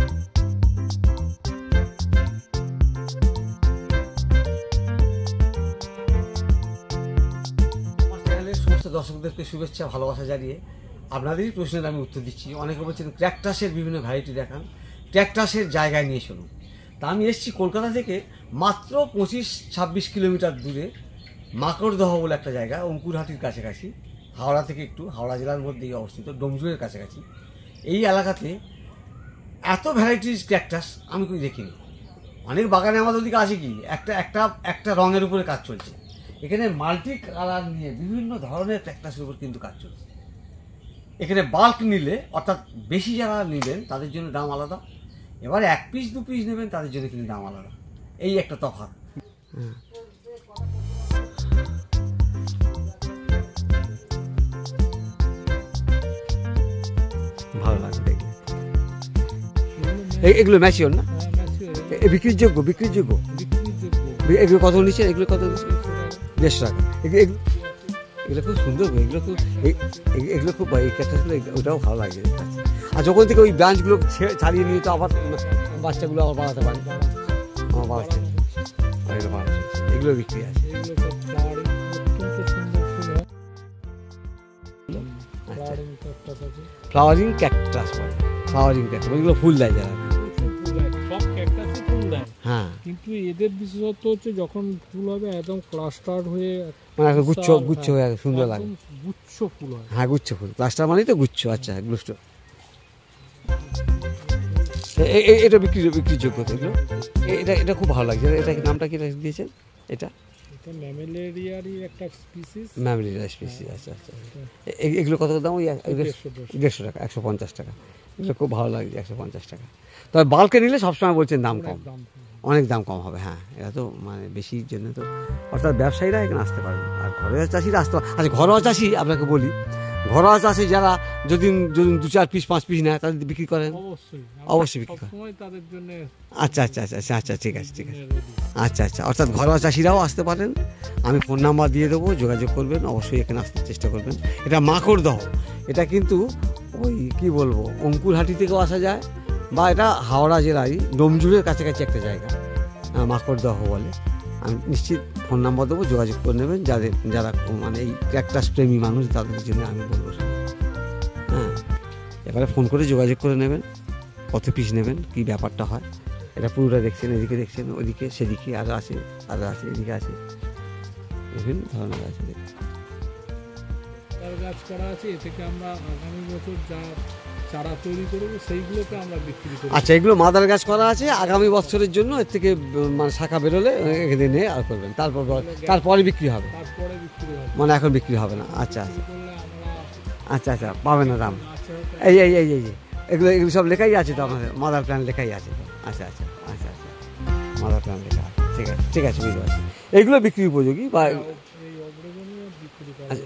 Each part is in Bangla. দর্শকদেরকে শুভেচ্ছা ভালোবাসা জানিয়ে আপনাদেরই প্রশ্নের আমি উত্তর দিচ্ছি। অনেকে বলছেন ক্র্যাকটাসের বিভিন্ন ভ্যারাইটি দেখান, ক্র্যাকটাসের জায়গায় নিয়ে চলুন। তা আমি এসেছি কলকাতা থেকে মাত্র 25-26 কিলোমিটার দূরে মাকড়দহ বলে একটা জায়গা, অঙ্কুরহাটির কাছাকাছি, হাওড়া থেকে একটু, হাওড়া জেলার মধ্যেই অবস্থিত, ডোমজুরের কাছাকাছি। এই এলাকাতে এত ভ্যারাইটিস ক্র্যাকটাস আমি কই দেখিনি। অনেক বাগানে আমাদের ওদিকে আছে কি একটা একটা একটা রঙের উপরে কাজ চলছে। এখানে মাল্টি কালার নিয়ে বিভিন্ন ধরনের ক্র্যাকটাসের উপর কিন্তু কাজ চলছে। এখানে বাল্ক নিলে অর্থাৎ বেশি যারা নেবেন তাদের জন্য দাম আলাদা, এবার এক পিস দু পিস নেবেন তাদের জন্য কিন্তু দাম আলাদা, এই একটা তফাৎ। ভালো লাগে দেখলে। এগুলো ম্যাচিওর না, বিক্রিযোগ্য বিক্রিযোগ্য। এগুলো কত নিচ্ছে? এগুলো কত নিচ্ছে? 150 টাকা। এগুলো খুব সুন্দর, এগুলো খুব এগুলো খুব ওটাও ভালো লাগে। আর যখন থেকে ওই ব্রাঞ্চগুলো ছাড়িয়ে নিয়ে তো আবার বাচ্চাগুলো আবার বাড়াতে পারে, আমার বাড়াচ্ছে, এগুলো বিক্রি আছে। ফ্লাওয়ারিং ক্যাকটাস, ফ্লাওয়ারিং ক্যাকটাস, এগুলো ফুল দেয় যারা। হ্যাঁ, কিন্তু এদের বিশেষত্ব হচ্ছে যখন ফুল হবে একদম ক্লাস্টার হয়ে, মানে গুচ্ছ গুচ্ছ হয়ে সুন্দর লাগে, গুচ্ছ ফুল হয়। হ্যাঁ, গুচ্ছ ফুল, ক্লাস্টার মানেই তো গুচ্ছ। আচ্ছা, গুচ্ছ। এটা বিক্রি বিক্রিযোগ্য তো এগুলো। এটা এটা খুব ভালো লাগছে। এটা নামটা কি দিয়েছেন? এটা এটা ম্যামিলেরিয়ারই একটা স্পিসিস। ম্যামিলেরিয়া স্পিসিস, আচ্ছা আচ্ছা। এগুলো কত দাম? 150 টাকা, 150 টাকা। এগুলো খুব ভালো লাগছে, 150 টাকা। তবে বাল্কে নিলে সবসময় বলছেন দাম কম, অনেক দাম কম হবে। হ্যাঁ, এটা তো মানে বেশির জন্য তো, অর্থাৎ ব্যবসায়ীরা এখানে আসতে পারবেন, আর ঘরোয়া চাষিরা আসতে পারবেন। আচ্ছা, ঘরোয়া চাষি আপনাকে বলি, ঘরোয়া চাষি যারা যদি 2-4 পিস 5 পিস নেয় তাদের বিক্রি করেন? অবশ্যই বিক্রি করেন। আচ্ছা আচ্ছা আচ্ছা আচ্ছা, ঠিক আছে ঠিক আছে, আচ্ছা আচ্ছা। অর্থাৎ ঘরোয়া চাষিরাও আসতে পারেন, আমি ফোন নাম্বার দিয়ে দেবো, যোগাযোগ করবেন, অবশ্যই এখানে আসতে চেষ্টা করবেন। এটা মাকড়দহ, এটা কিন্তু ওই কি বলবো, অঙ্কুরহাটি থেকেও আসা যায়, বা এটা হাওড়া জেলায় ডোমজুড়ের কাছাকাছি একটা জায়গা মাকড়দহ বলে। আমি নিশ্চিত ফোন নাম্বার দেবো, যোগাযোগ করে নেবেন। যাদের যারা মানে এই ক্র্যাকটাস প্রেমী মানুষ তাদের জন্য আমি বলবো, হ্যাঁ, এবারে ফোন করে যোগাযোগ করে নেবেন কত পিস নেবেন, কী ব্যাপারটা হয়। এটা পুরোটা দেখছেন, এদিকে দেখছেন, ওদিকে সেদিকে আরও আছে, আরও আছে, এদিকে আছে, বিভিন্ন ধরনের আছে। গাছ করা আছে, এ থেকে আমরা আগামী বছর যা চারা তৈরি করবো সেইগুলোকে আমরা বিক্রি করবো। আচ্ছা, এগুলো মাদার গাছ করা আছে, আগামী বছরের জন্য এর থেকে মানে শাখা বেরোলে এখানে নিয়ে আর করবেন, তারপর তারপরে বিক্রি হবে, মানে এখন বিক্রি হবে না। আচ্ছা আচ্ছা আচ্ছা, পাবে না দাম। এই এই এই এই এগুলো এগুলো সব লেখাই আছে তো, আমাদের মাদার প্ল্যান লেখাই আছে তো। আচ্ছা আচ্ছা আচ্ছা আচ্ছা, মাদার প্ল্যান লেখা আছে, ঠিক আছে ঠিক আছে, বুঝতে পারছি। এগুলো বিক্রি উপযোগী বা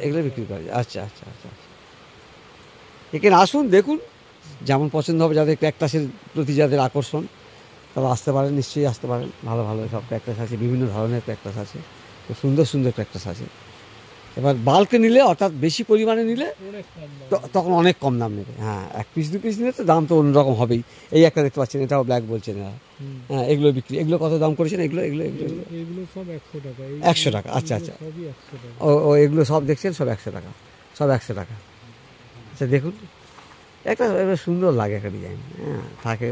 এগুলো বিক্রি করা যায়। আচ্ছা আচ্ছা আচ্ছা, এখানে আসুন, দেখুন, যেমন পছন্দ হবে। যাদের ক্র্যাকটাসের প্রতি যাদের আকর্ষণ তারা আসতে পারেন, নিশ্চয়ই আসতে পারেন। ভালো ভালো সব ক্র্যাকটাস আছে, বিভিন্ন ধরনের ক্র্যাকটাস আছে, সুন্দর সুন্দর ক্র্যাকটাস আছে। এবার বাল্কে নিলে অর্থাৎ বেশি পরিমাণে নিলে তখন অনেক কম দাম নেবে। হ্যাঁ, 1 পিস 2 পিস নিলে তো দাম তো অন্যরকম হবেই। এই একটা দেখতে পাচ্ছেন, এটাও ব্ল্যাক বলছেন। হ্যাঁ, এগুলো বিক্রি, এগুলো কত দাম করেছেন? এগুলো এগুলো এগুলো সব 100 টাকা। 100 টাকা, আচ্ছা আচ্ছা। ও এগুলো সব দেখছেন, সব 100 টাকা, সব 100 টাকা। আচ্ছা, দেখুন, একটা সুন্দর লাগে একটা ডিজাইন। হ্যাঁ, থাকে।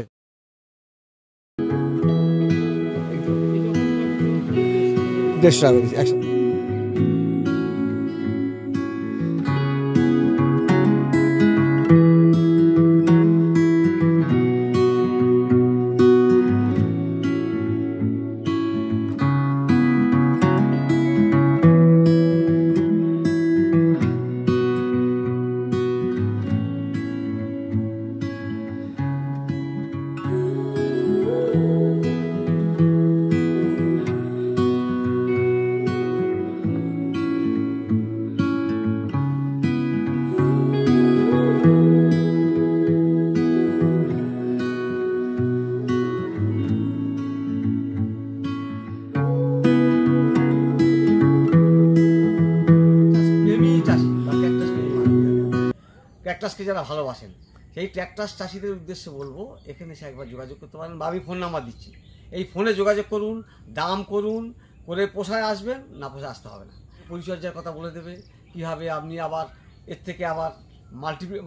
যারা ভালোবাসেন সেই ট্র্যাক্টর চাষিদের উদ্দেশ্যে বলবো এখানে এসে একবার যোগাযোগ করতে পারেন বা আমি ফোন নাম্বার দিচ্ছি, এই ফোনে যোগাযোগ করুন, দাম করুন, করে পোষায় আসবেন, না পোষায় আসতে হবে না। পরিচর্যার কথা বলে দেবে, কীভাবে আপনি আবার এর থেকে আবার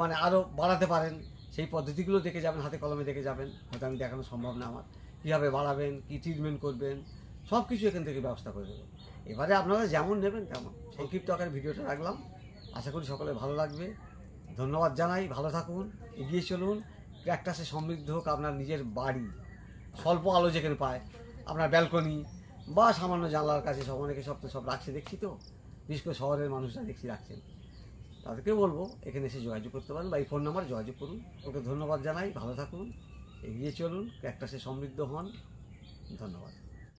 মানে আরও বাড়াতে পারেন, সেই পদ্ধতিগুলো দেখে যাবেন, হাতে কলমে দেখে যাবেন, হয়তো আমি দেখানো সম্ভব না আমার। কীভাবে বাড়াবেন, কী ট্রিটমেন্ট করবেন, সব কিছু এখান থেকে ব্যবস্থা করে দেবেন। এবারে আপনারা যেমন নেবেন তেমন। সংক্ষিপ্ত আকারে ভিডিওটা রাখলাম, আশা করি সকলে ভালো লাগবে। ধন্যবাদ জানাই, ভালো থাকুন, এগিয়ে চলুন। ট্র্যাক্টাসে সমৃদ্ধ হোক আপনার নিজের বাড়ি, স্বল্প আলো যেখানে পায়, আপনার ব্যালকনি বা সামান্য জানলার কাছে সব অনেকে সব তো সব রাখছে দেখছি, তো বিশেষ করে শহরের মানুষরা দেখছি রাখছেন, তাদেরকে বলবো এখানে এসে যোগাযোগ করতে পারেন বা এই ফোন নাম্বারে যোগাযোগ করুন। ওকে ধন্যবাদ জানাই, ভালো থাকুন, এগিয়ে চলুন, ট্র্যাক্টাসে সমৃদ্ধ হন। ধন্যবাদ।